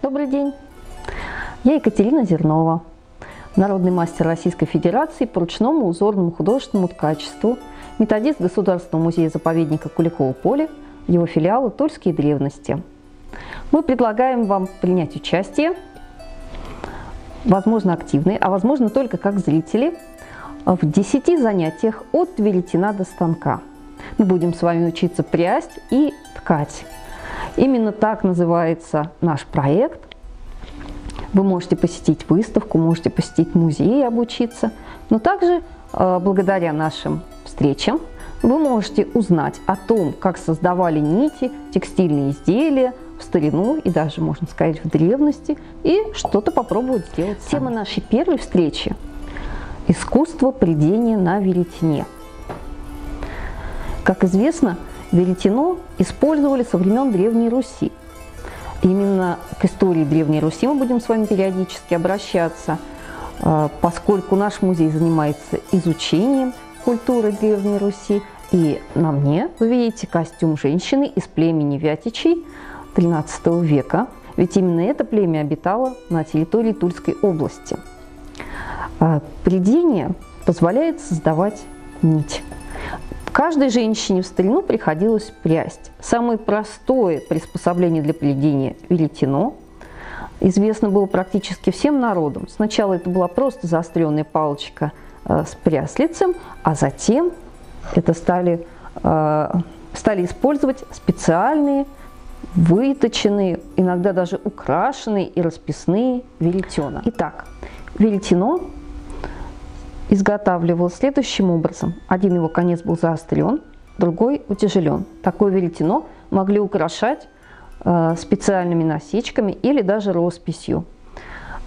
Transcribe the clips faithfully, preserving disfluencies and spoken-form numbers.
Добрый день! Я Екатерина Зернова, народный мастер Российской Федерации по ручному узорному художественному ткачеству, методист Государственного музея-заповедника Куликово-Поле, его филиала «Тульские древности». Мы предлагаем вам принять участие, возможно активные, а возможно только как зрители, в десяти занятиях от веретена до станка. Мы будем с вами учиться прясть и ткать. Именно так называется наш проект. Вы можете посетить выставку, можете посетить музей и обучиться. Но также, благодаря нашим встречам, вы можете узнать о том, как создавали нити, текстильные изделия в старину и даже, можно сказать, в древности, и что-то попробовать сделать. Тема нашей первой встречи – искусство прядения на веретене. Как известно, веретено использовали со времен Древней Руси. Именно к истории Древней Руси мы будем с вами периодически обращаться, поскольку наш музей занимается изучением культуры Древней Руси. И на мне вы видите костюм женщины из племени Вятичей тринадцатого века, ведь именно это племя обитало на территории Тульской области. Прядение позволяет создавать нить. Каждой женщине в старину приходилось прясть. Самое простое приспособление для прядения – веретено. Известно было практически всем народам. Сначала это была просто заостренная палочка с пряслицем, а затем это стали, стали использовать специальные, выточенные, иногда даже украшенные и расписные веретена. Итак, веретено изготавливалось следующим образом. Один его конец был заострен, другой утяжелен. Такое веретено могли украшать э, специальными насечками или даже росписью.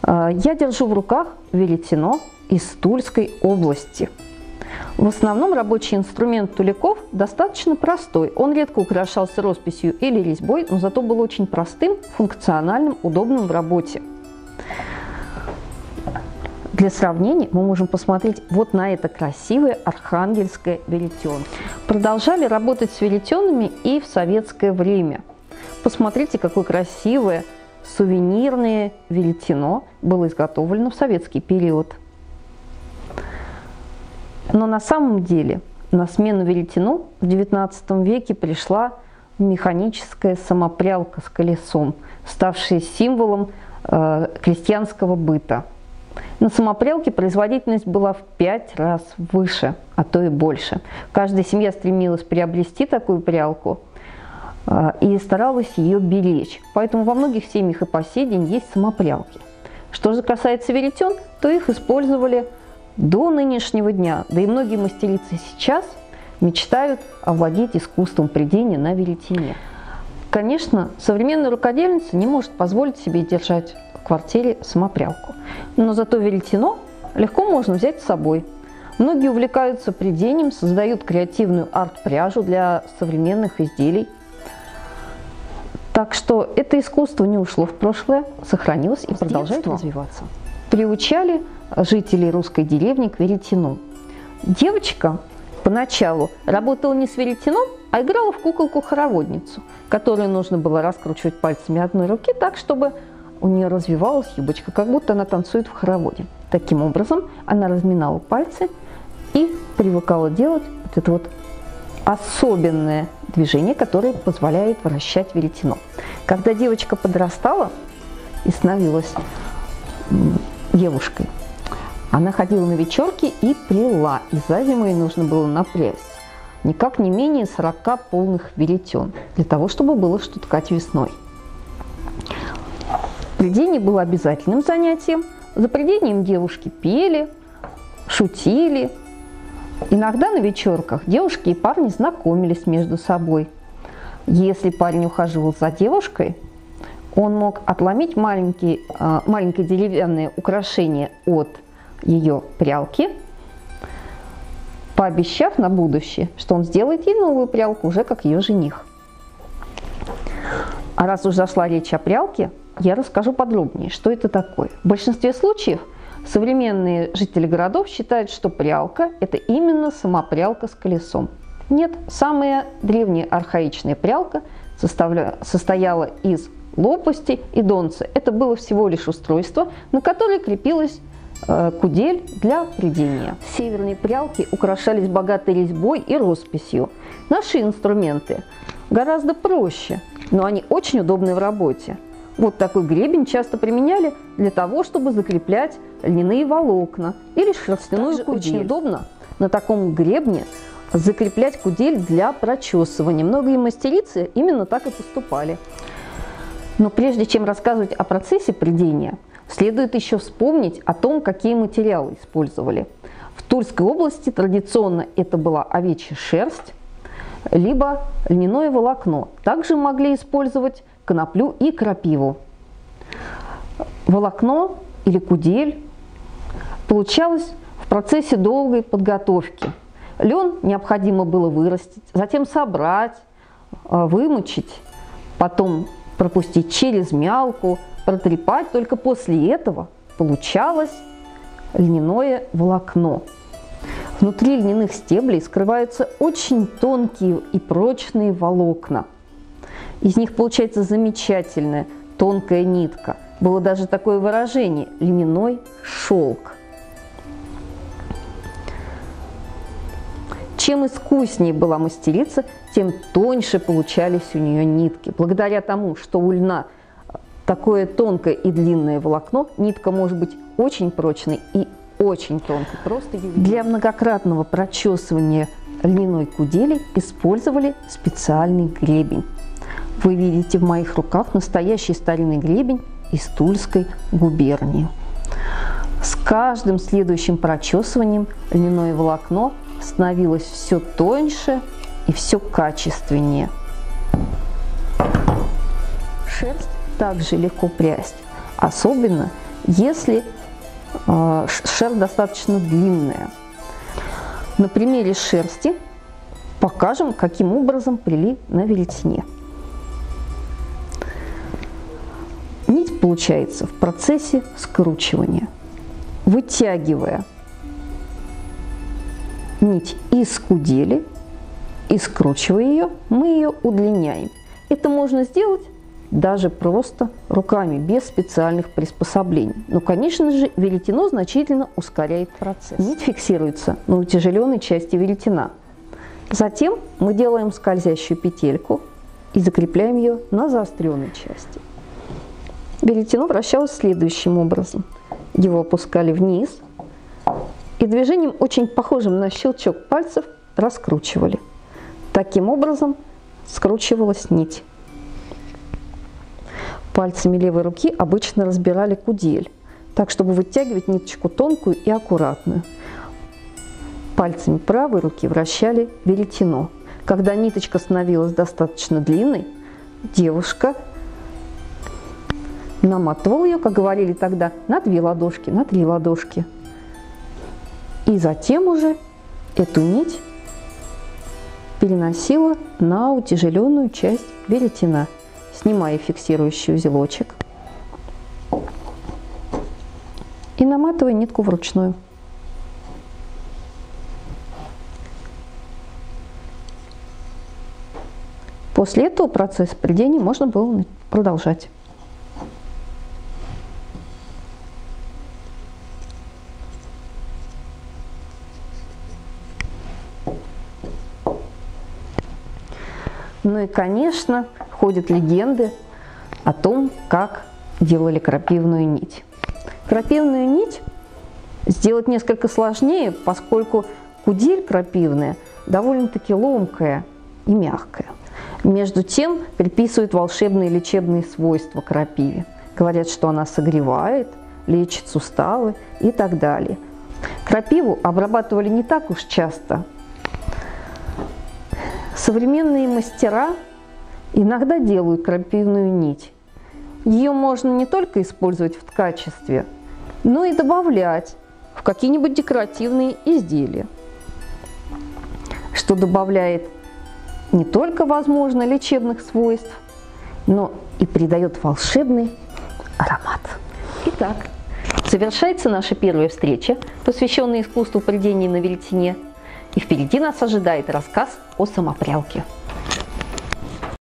Э, я держу в руках веретено из Тульской области. В основном рабочий инструмент туляков достаточно простой. Он редко украшался росписью или резьбой, но зато был очень простым, функциональным, удобным в работе. Для сравнения мы можем посмотреть вот на это красивое архангельское веретено. Продолжали работать с веретенами и в советское время. Посмотрите, какое красивое сувенирное веретено было изготовлено в советский период. Но на самом деле на смену веретену в девятнадцатом веке пришла механическая самопрялка с колесом, ставшая символом э, крестьянского быта. На самопрялке производительность была в пять раз выше, а то и больше. Каждая семья стремилась приобрести такую прялку и старалась ее беречь. Поэтому во многих семьях и по сей день есть самопрялки. Что же касается веретен, то их использовали до нынешнего дня. Да и многие мастерицы сейчас мечтают овладеть искусством прядения на веретене. Конечно, современная рукодельница не может позволить себе держать в квартире самопрялку. Но зато веретено легко можно взять с собой. Многие увлекаются прядением, создают креативную арт-пряжу для современных изделий. Так что это искусство не ушло в прошлое, сохранилось и продолжает развиваться. Приучали жителей русской деревни к веретену. Девочка поначалу работала не с веретеном, а играла в куколку-хороводницу, которую нужно было раскручивать пальцами одной руки так, чтобы у нее развивалась юбочка, как будто она танцует в хороводе. Таким образом, она разминала пальцы и привыкала делать вот это вот особенное движение, которое позволяет вращать веретено. Когда девочка подрастала и становилась девушкой, она ходила на вечерки и пряла, и за зиму ей нужно было напрясть никак не менее сорока полных веретен, для того, чтобы было что ткать весной. Прядение было обязательным занятием. За прядением девушки пели, шутили. Иногда на вечерках девушки и парни знакомились между собой. Если парень ухаживал за девушкой, он мог отломить маленькие, маленькое деревянное украшение от ее прялки, пообещав на будущее, что он сделает ей новую прялку уже как ее жених. А раз уж зашла речь о прялке, я расскажу подробнее, что это такое. В большинстве случаев современные жители городов считают, что прялка – это именно самопрялка с колесом. Нет, самая древняя архаичная прялка состояла из лопасти и донцы. Это было всего лишь устройство, на которое крепилась кудель для прядения. Северные прялки украшались богатой резьбой и росписью. Наши инструменты гораздо проще, но они очень удобны в работе. Вот такой гребень часто применяли для того, чтобы закреплять льняные волокна или шерстяную кудель. Очень удобно на таком гребне закреплять кудель для прочесывания. Многие мастерицы именно так и поступали. Но прежде чем рассказывать о процессе прядения, следует еще вспомнить о том, какие материалы использовали. В Тульской области традиционно это была овечья шерсть, либо льняное волокно. Также могли использовать коноплю и крапиву. Волокно или кудель получалось в процессе долгой подготовки. Лен необходимо было вырастить, затем собрать, вымочить, потом пропустить через мялку, протрепать. Только после этого получалось льняное волокно. Внутри льняных стеблей скрываются очень тонкие и прочные волокна. Из них получается замечательная тонкая нитка. Было даже такое выражение – льняной шелк. Чем искуснее была мастерица, тем тоньше получались у нее нитки. Благодаря тому, что у льна такое тонкое и длинное волокно, нитка может быть очень прочной и очень тонкой. Просто для многократного прочесывания льняной кудели использовали специальный гребень. Вы видите в моих руках настоящий старинный гребень из Тульской губернии. С каждым следующим прочесыванием льняное волокно становилось все тоньше и все качественнее. Шерсть также легко прясть, особенно если э, шерсть достаточно длинная. На примере шерсти покажем, каким образом пряли на веретене. Нить получается в процессе скручивания. Вытягивая нить из кудели и скручивая ее, мы ее удлиняем. Это можно сделать даже просто руками, без специальных приспособлений. Но, конечно же, веретено значительно ускоряет процесс. Нить фиксируется на утяжеленной части веретена. Затем мы делаем скользящую петельку и закрепляем ее на заостренной части. Веретено вращалось следующим образом. Его опускали вниз и движением, очень похожим на щелчок пальцев, раскручивали. Таким образом скручивалась нить. Пальцами левой руки обычно разбирали кудель, так, чтобы вытягивать ниточку тонкую и аккуратную. Пальцами правой руки вращали веретено. Когда ниточка становилась достаточно длинной, девушка наматывала ее, как говорили тогда, на две ладошки, на три ладошки. И затем уже эту нить переносила на утяжеленную часть веретена, снимая фиксирующий узелочек и наматывая нитку вручную. После этого процесс прядения можно было продолжать. Ну и, конечно, ходят легенды о том, как делали крапивную нить. Крапивную нить сделать несколько сложнее, поскольку кудель крапивная довольно-таки ломкая и мягкая. Между тем приписывают волшебные лечебные свойства крапиве. Говорят, что она согревает, лечит суставы и так далее. Крапиву обрабатывали не так уж часто. Современные мастера иногда делают крапивную нить. Ее можно не только использовать в ткачестве, но и добавлять в какие-нибудь декоративные изделия, что добавляет не только, возможно, лечебных свойств, но и придает волшебный аромат. Итак, совершается наша первая встреча, посвященная искусству прядения на веретене. И впереди нас ожидает рассказ о самопрялке.